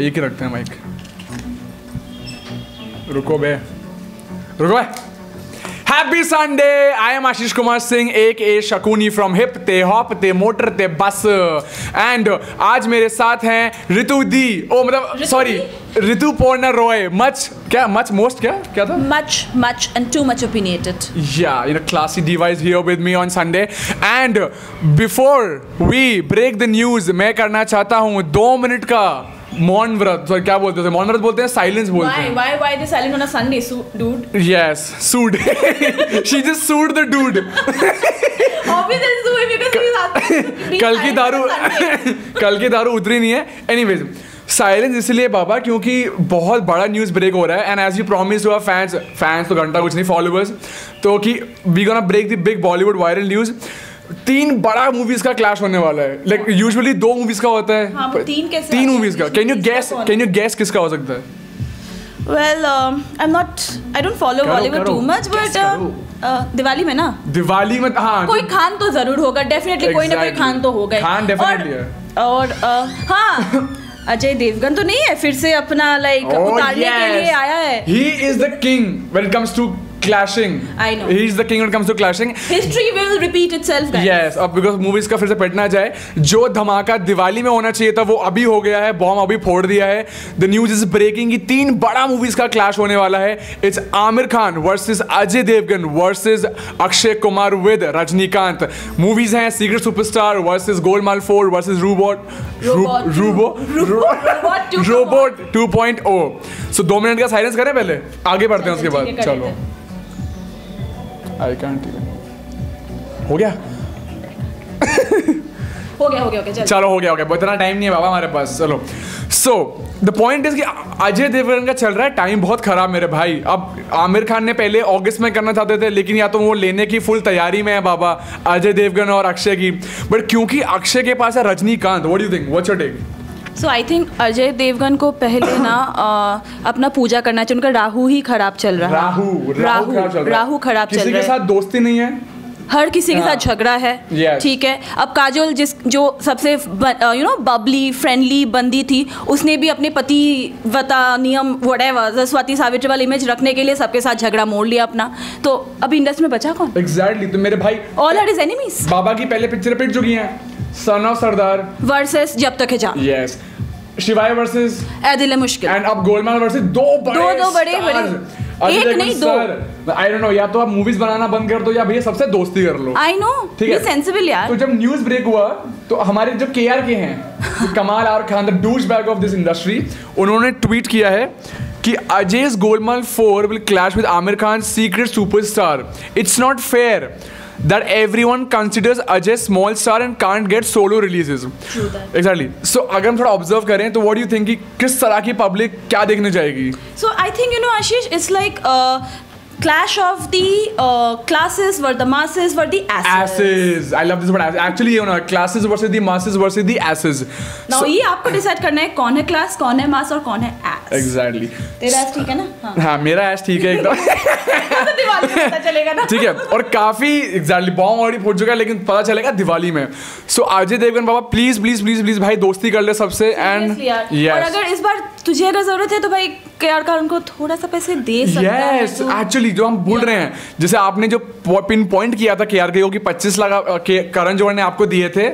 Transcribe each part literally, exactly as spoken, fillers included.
एक ही रखते हैं माइक। रुको बे, रुको बे। Happy Sunday. I am Ashish Kumar Singh aka Shakuni from hip ते हॉप ते मोटर ते बस। एंड आज मेरे साथ हैं रितु दी, ओ मतलब सॉरी रितु पोर्ना रॉय। मच क्या मच मोस्ट क्या क्या था much much and too much opinionated. Yeah in a classy device here with me on Sunday. And before we break the news मैं करना चाहता हूँ दो मिनट का मौन व्रत। सॉरी क्या बोलते हैं मौन व्रत बोलते हैं साइलेंस बोलते हैं। Why why they silent on a Sunday dude. Yes sued she just sued the dude obviously because कल की दारू कल की दारू उतरी नहीं है। एनीवेज साइलेंस इसलिए बाबा क्योंकि बहुत बड़ा न्यूज़ ब्रेक हो रहा है। And as you promise to our fans fans तो घंटा कुछ नहीं फॉलोअर्स तो कि we gonna break the big Bollywood viral news. तीन बड़ा मूवीज का क्लैश होने वाला है। लाइक like, यूजुअली दो मूवीज का होता है। हाँ, तीन कैसे तीन मूवीज का। Can you guess can you guess किसका हो सकता है? Well I am not I don't follow Bollywood too much but Diwali में ना दिवाली में हाँ कोई खान तो जरूर होगा डेफिनेटली exactly. कोई ना कोई खान तो होगा खान डेफिनेटली है। और uh, हाँ अजय देवगन तो नहीं है फिर से अपना लाइक like, oh, उतारने yes. के लिए आया है। He is the king when it comes to clashing. I know. He is the king when it comes to clashing. History will repeat itself, guys. Yes, अब because movies का फिर से पटना जाए जो धमाका दिवाली में होना चाहिए था वो अभी हो गया है। बॉम्ब अभी फोड़ दिया है। The news is breaking कि तीन बड़ा मूवीज का क्लैश होने वाला है। It's Aamir Khan versus Ajay Devgn versus Akshay Kumar with Rajinikanth. Movies हैं secret superstar versus Golmaal four versus robot robot two point O. So दो मिनट का साइलेंस करें पहले आगे बढ़ते हैं उसके बाद चलो। I can't even. हो गया हो गया हो गया चलो चलो हो गया हो गया इतना टाइम नहीं है बाबा हमारे पास चलो। सो द पॉइंट इज कि अजय देवगन का चल रहा है टाइम बहुत खराब मेरे भाई। अब आमिर खान ने पहले अगस्त में करना चाहते थे लेकिन या तो वो लेने की फुल तैयारी में है बाबा अजय देवगन और अक्षय की। बट क्योंकि अक्षय के पास है Rajinikanth what do you think what's your take? So I think Ajay Devgn को पहले ना आ, अपना पूजा करना चाहिए। उनका राहु ही खराब चल रहा है। राहु राहु राहु खराब चल रहा है। किसी के साथ दोस्ती नहीं है हर किसी हाँ. के साथ झगड़ा है ठीक yes. है। अब काजोल जिस जो सबसे यू नो बबली फ्रेंडली बंदी थी उसने भी अपने पति वता नियम व्हाटएवर स्वाति सावित्री वाली इमेज रखने के लिए सबके साथ झगड़ा मोड़ लिया अपना। तो अभी इंडस्ट्री में बचा कौन? Exactly exactly. तो मेरे भाई ऑल आर हिज एनिमीज। बाबा की पहले पिक्चर पिट चुकी हैं सन ऑफ सरदार वर्सेस जब तक है जान yes. शिवाय वर्सेस ऐ मुश्किल एंड अब गोलमाल वर्सेस दो बड़े दो दो बड़े बड़े एक नहीं दो। I don't know, या तो आप मूवीज बनाना बंद कर दो या भैया सबसे दोस्ती कर लो। I know, ठीक है सेंसिबल यार। तो जब न्यूज ब्रेक हुआ तो हमारे जो के आर के हैं Kamaal R Khan the douche bag of this industry उन्होंने ट्वीट किया है कि Ajay Golmaal four will clash with Aamir Khan secret superstar. It's not fair that everyone considers Ajay small star and can't get solo releases. True that. Exactly. So अगर हम थोड़ा observe करें तो what do you think कि किस तरह की पब्लिक क्या देखने जाएगी? So I think you know Ashish it's like uh, clash of the uh, classes were the masses were the asses. Asses. I love this word. Actually you know classes versus the masses versus the asses. Now so, ये आपको decide करना है कौन है class कौन है mass और कौन है ass. Exactly. तेरा ass ठीक है ना? हाँ. हाँ मेरा ass ठीक है एकदम। तो दिवाली में पता चलेगा ना। ठीक है और काफी exactly बॉम्ब ऑलरेडी फोड़ चुका है लेकिन पता चलेगा दिवाली में। सो अजय देवगन बाबा प्लीज प्लीज प्लीज प्लीज भाई दोस्ती कर ले सबसे एंड yes. और अगर इस बार तुझे अगर जरूरत है तो भाई केआर का उनको थोड़ा सा पैसे दे सकता है। यस एक्चुअली जो हम बोल रहे हैं जैसे आपने जो पिन पॉइंट किया था केआर के कि पच्चीस लाख करण जोहर ने आपको दिए थे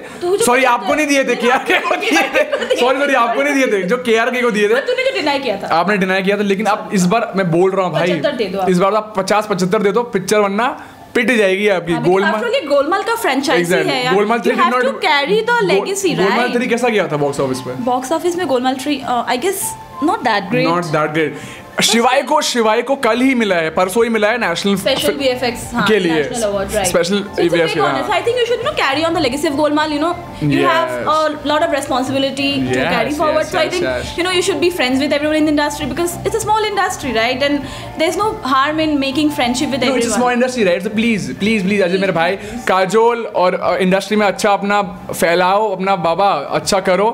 सॉरी आपको नहीं दिए थे केआर के को दिए थे सॉरी सॉरी आपको नहीं दिए थे जो केआर के को दिए थे तूने जो डिनाई किया था आपने डिनाई किया था। लेकिन आप इस बार मैं बोल रहा हूँ भाई इस बार आप पचास पचहत्तर दे दो पिक्चर वरना पिट जाएगी आपकी। गोलमाल गोलमाल का फ्रेंचाइजी exactly. है यार। Golmaal three have to carry the legacy right. Golmaal three कैसा गया था बॉक्स ऑफिस पे? बॉक्स ऑफिस में Golmaal three I guess not that great not that great. Shivaay को शिवाय को कल ही मिला है परसों ही मिला है नेशनल स्पेशल वीएफएक्स हां के लिए special VFX. I think you should know carry on the legacy of Golmaal. You know you have a lot of responsibility to carry forward. So I think you know you should be friends with everyone in the industry because it's a small industry right and there is no harm in making friendship with everyone. It's a small industry right so please please please Ajay मेरे भाई काजोल और industry में अच्छा अपना फैलाओ अपना बाबा अच्छा करो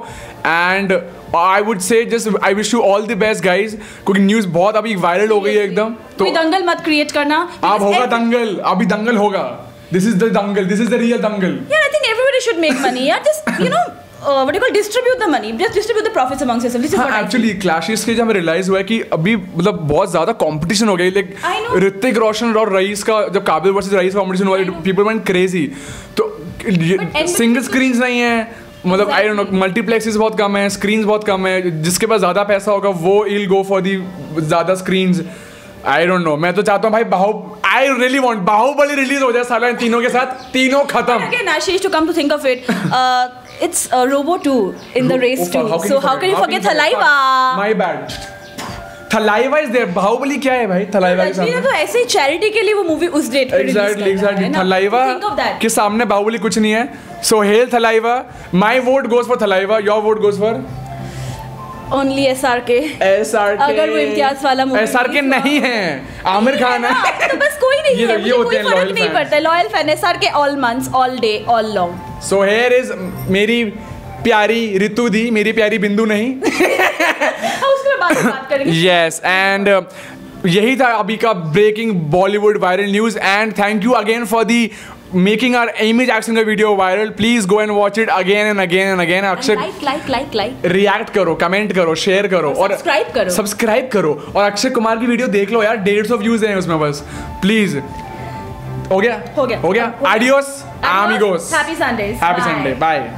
and I would say just I wish you all the best guys क्योंकि न्यूज बहुत अभी वायरल हो गई है एकदम। तो कोई दंगल मत क्रिएट करना। अब होगा दंगल अभी दंगल होगा। This is the Dangal this is the real Dangal. Yeah I think everybody should make money yeah just you know Uh, what do you call distribute the money? Just distribute the profits amongst yourself. This is what actually clashes के जब हमें realize हुआ है कि अभी मतलब बहुत ज़्यादा competition हो गई like रितिक रोशन और रईस का जब काबिल वर्सेस रईस competition हुआ people went crazy तो single screens नहीं है मतलब आई डोंट नो मल्टीप्लेक्सेस बहुत कम है स्क्रीन्स बहुत कम है जिसके पास ज़्यादा पैसा होगा वो इल गो फॉर दी ज़्यादा स्क्रीन्स आई डोंट नो मैं तो चाहता हूँ भाई बाहु I really want Baahubali release हो जाए साला इन तीनों के साथ तीनों खत्म again Ashish to come to think of it uh, it's uh, Robot two in the race too so how can you forget Thalaivar my bad Thalaivar is there Baahubali क्या है भाई Thalaivar तो ऐसे ही चैरिटी के लिए वो मूवी उस date पे exactly exactly Thalaivar के सामने बाहुबली कुछ नहीं है so hail Thalaivar my vote goes for Thalaivar your vote goes for Only S R K. S R K. अगर वो इम्तियाज वाला मूवी S R K नहीं है आमिर खान है तो बस कोई नहीं है ये कोई फर्क नहीं पड़ता loyal fan S R K all months all day all long. So here is मेरी प्यारी रितु दी मेरी प्यारी बिंदु नहीं उसके बाद बात करेंगे Yes and uh, यही था अभी का breaking Bollywood viral news and thank you again for the making our Amy Jackson का video viral please go and watch it again and again and again Akshay like like like like react करो comment करो share करो और subscribe करो subscribe करो और अक्षय कुमार की video देख लो यार डेढ़ सौ views हैं उसमें बस please हो गया हो गया हो गया adios amigos happy Sundays happy Sunday bye